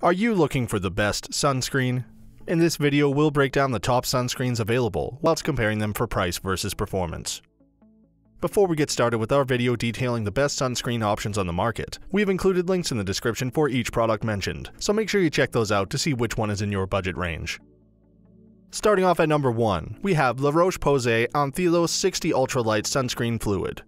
Are you looking for the best sunscreen? In this video, we'll break down the top sunscreens available whilst comparing them for price versus performance. Before we get started with our video detailing the best sunscreen options on the market, we've included links in the description for each product mentioned, so make sure you check those out to see which one is in your budget range. Starting off at number 1, we have La Roche-Posay Anthelios 60 Ultralight Sunscreen Fluid.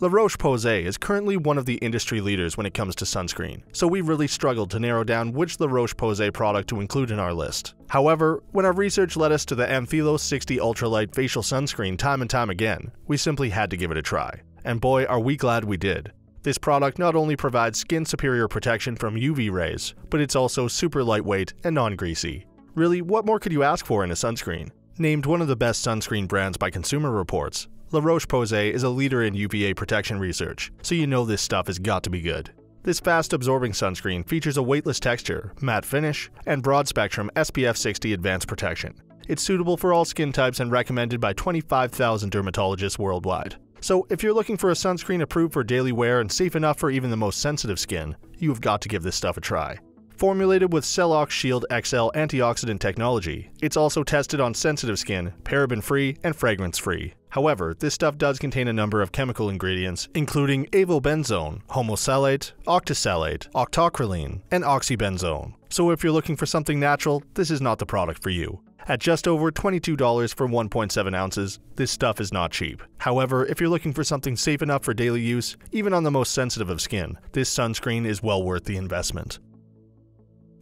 La Roche-Posay is currently one of the industry leaders when it comes to sunscreen, so we really struggled to narrow down which La Roche-Posay product to include in our list. However, when our research led us to the Anthelios 60 Ultralight Facial Sunscreen time and time again, we simply had to give it a try. And boy, are we glad we did. This product not only provides skin superior protection from UV rays, but it's also super lightweight and non-greasy. Really, what more could you ask for in a sunscreen? Named one of the best sunscreen brands by Consumer Reports, La Roche-Posay is a leader in UVA protection research, so you know this stuff has got to be good. This fast-absorbing sunscreen features a weightless texture, matte finish, and broad-spectrum SPF 60 advanced protection. It's suitable for all skin types and recommended by 25,000 dermatologists worldwide. So if you're looking for a sunscreen approved for daily wear and safe enough for even the most sensitive skin, you've got to give this stuff a try. Formulated with Cellox Shield XL antioxidant technology, it's also tested on sensitive skin, paraben-free, and fragrance-free. However, this stuff does contain a number of chemical ingredients, including avobenzone, homosalate, octisalate, octocrylene, and oxybenzone. So if you're looking for something natural, this is not the product for you. At just over $22 for 1.7 ounces, this stuff is not cheap. However, if you're looking for something safe enough for daily use, even on the most sensitive of skin, this sunscreen is well worth the investment.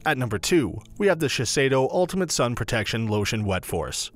At number 2, we have the Shiseido Ultimate Sun Protection Lotion WetForce.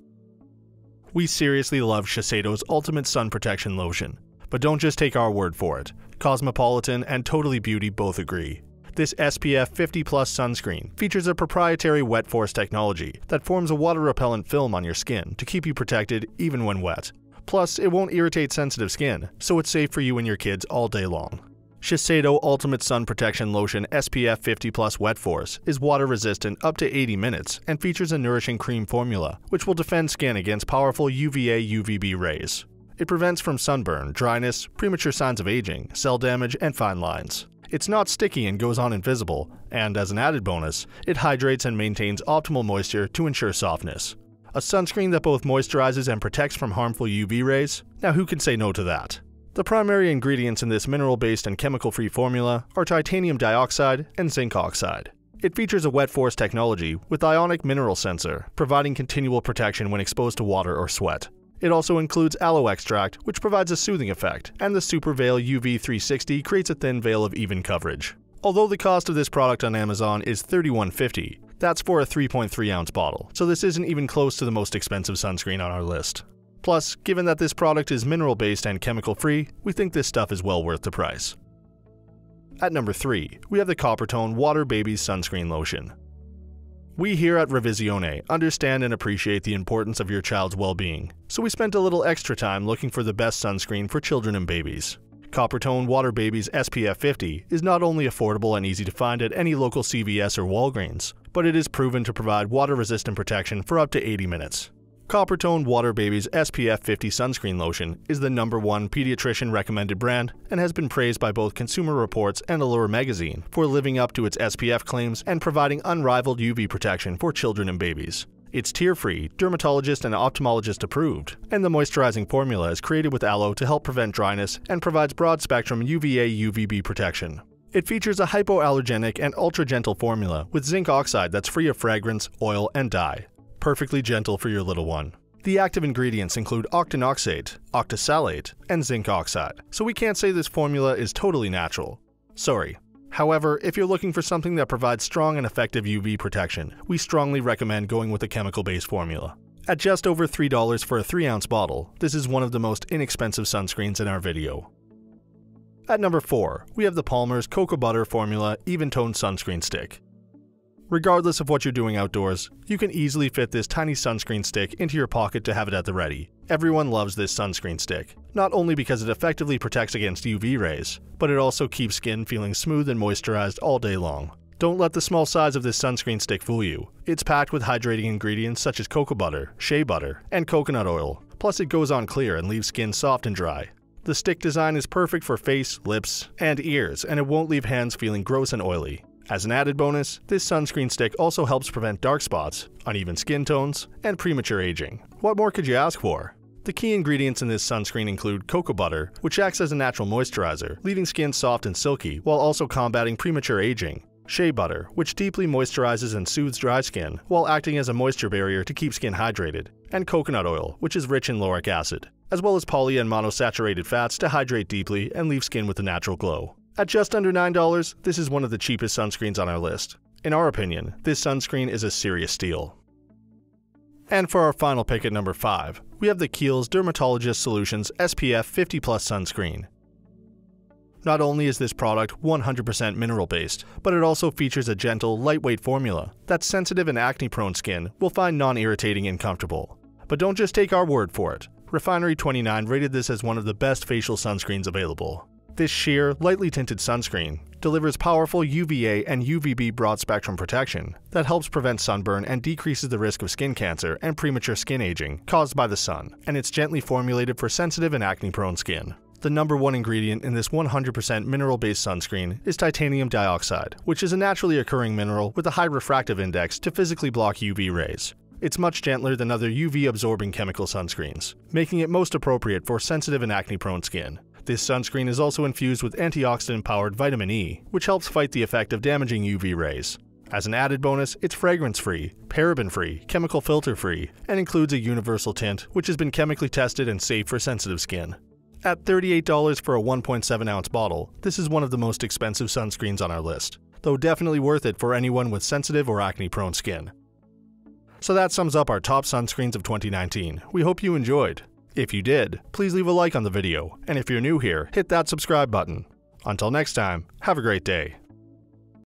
We seriously love Shiseido's Ultimate Sun Protection Lotion, but don't just take our word for it. Cosmopolitan and Totally Beauty both agree. This SPF 50+ sunscreen features a proprietary WetForce technology that forms a water-repellent film on your skin to keep you protected even when wet. Plus, it won't irritate sensitive skin, so it's safe for you and your kids all day long. Shiseido Ultimate Sun Protection Lotion SPF 50+ WetForce is water-resistant up to 80 minutes and features a nourishing cream formula, which will defend skin against powerful UVA UVB rays. It prevents from sunburn, dryness, premature signs of aging, cell damage, and fine lines. It's not sticky and goes on invisible, and as an added bonus, it hydrates and maintains optimal moisture to ensure softness. A sunscreen that both moisturizes and protects from harmful UV rays? Now who can say no to that? The primary ingredients in this mineral-based and chemical-free formula are titanium dioxide and zinc oxide. It features a WetForce technology with ionic mineral sensor, providing continual protection when exposed to water or sweat. It also includes aloe extract, which provides a soothing effect, and the Super Veil UV 360 creates a thin veil of even coverage. Although the cost of this product on Amazon is $31.50, that's for a 3.3-ounce bottle, so this isn't even close to the most expensive sunscreen on our list. Plus, given that this product is mineral-based and chemical-free, we think this stuff is well worth the price. At number 3, we have the Coppertone Water Babies Sunscreen Lotion. We here at Revisione understand and appreciate the importance of your child's well-being, so we spent a little extra time looking for the best sunscreen for children and babies. Coppertone Water Babies SPF 50 is not only affordable and easy to find at any local CVS or Walgreens, but it is proven to provide water-resistant protection for up to 80 minutes. Coppertone Water Babies SPF 50 Sunscreen Lotion is the #1 pediatrician-recommended brand and has been praised by both Consumer Reports and Allure magazine for living up to its SPF claims and providing unrivaled UV protection for children and babies. It's tear-free, dermatologist and ophthalmologist approved, and the moisturizing formula is created with aloe to help prevent dryness and provides broad-spectrum UVA-UVB protection. It features a hypoallergenic and ultra-gentle formula with zinc oxide that's free of fragrance, oil, and dye. Perfectly gentle for your little one. The active ingredients include octinoxate, octisalate, and zinc oxide, so we can't say this formula is totally natural. Sorry. However, if you're looking for something that provides strong and effective UV protection, we strongly recommend going with a chemical-based formula. At just over $3 for a 3-ounce bottle, this is one of the most inexpensive sunscreens in our video. At number 4, we have the Palmer's Cocoa Butter Formula Even Tone Sunscreen Stick. Regardless of what you're doing outdoors, you can easily fit this tiny sunscreen stick into your pocket to have it at the ready. Everyone loves this sunscreen stick, not only because it effectively protects against UV rays, but it also keeps skin feeling smooth and moisturized all day long. Don't let the small size of this sunscreen stick fool you. It's packed with hydrating ingredients such as cocoa butter, shea butter, and coconut oil. Plus, it goes on clear and leaves skin soft and dry. The stick design is perfect for face, lips, and ears, and it won't leave hands feeling gross and oily. As an added bonus, this sunscreen stick also helps prevent dark spots, uneven skin tones, and premature aging. What more could you ask for? The key ingredients in this sunscreen include cocoa butter, which acts as a natural moisturizer, leaving skin soft and silky while also combating premature aging. Shea butter, which deeply moisturizes and soothes dry skin while acting as a moisture barrier to keep skin hydrated. And coconut oil, which is rich in lauric acid, as well as poly and monosaturated fats to hydrate deeply and leave skin with a natural glow. At just under $9, this is one of the cheapest sunscreens on our list. In our opinion, this sunscreen is a serious steal. And for our final pick at number 5, we have the Kiehl's Dermatologist Solutions SPF 50+ Sunscreen. Not only is this product 100% mineral-based, but it also features a gentle, lightweight formula that sensitive and acne-prone skin will find non-irritating and comfortable. But don't just take our word for it. Refinery29 rated this as one of the best facial sunscreens available. This sheer, lightly tinted sunscreen delivers powerful UVA and UVB broad-spectrum protection that helps prevent sunburn and decreases the risk of skin cancer and premature skin aging caused by the sun, and it's gently formulated for sensitive and acne-prone skin. The number one ingredient in this 100% mineral-based sunscreen is titanium dioxide, which is a naturally occurring mineral with a high refractive index to physically block UV rays. It's much gentler than other UV-absorbing chemical sunscreens, making it most appropriate for sensitive and acne-prone skin. This sunscreen is also infused with antioxidant-powered vitamin E, which helps fight the effect of damaging UV rays. As an added bonus, it's fragrance-free, paraben-free, chemical filter-free, and includes a universal tint, which has been chemically tested and safe for sensitive skin. At $38 for a 1.7-ounce bottle, this is one of the most expensive sunscreens on our list, though definitely worth it for anyone with sensitive or acne-prone skin. So that sums up our top sunscreens of 2019. We hope you enjoyed. If you did, please leave a like on the video, and if you're new here, hit that subscribe button. Until next time, have a great day.